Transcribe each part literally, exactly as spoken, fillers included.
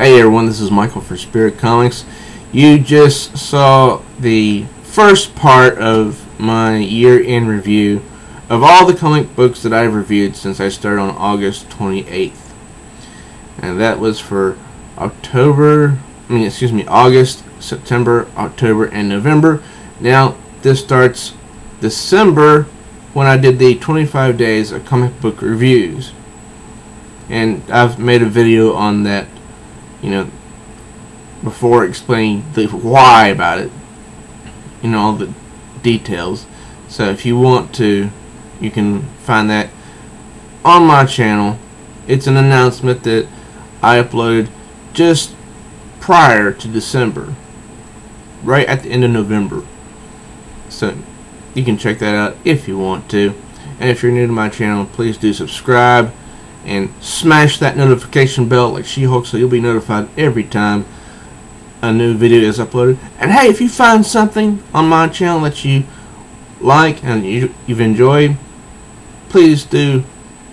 Hey everyone, this is Michael for Spirit Comics. You just saw the first part of my year-end review of all the comic books that I've reviewed since I started on August twenty-eighth. And that was for October, I mean, excuse me, August, September, October, and November. Now, this starts December when I did the twenty-five days of comic book reviews. And I've made a video on that, you know, before explaining the why about it, you know, all the details. So if you want to, you can find that on my channel. It's an announcement that I uploaded just prior to December, right at the end of November. So you can check that out if you want to. And if you're new to my channel, please do subscribe and smash that notification bell like She Hulk so you'll be notified every time a new video is uploaded. And hey, if you find something on my channel that you like and you, you've enjoyed, please do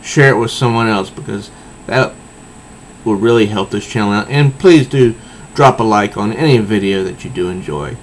share it with someone else, because that will really help this channel out. And please do drop a like on any video that you do enjoy.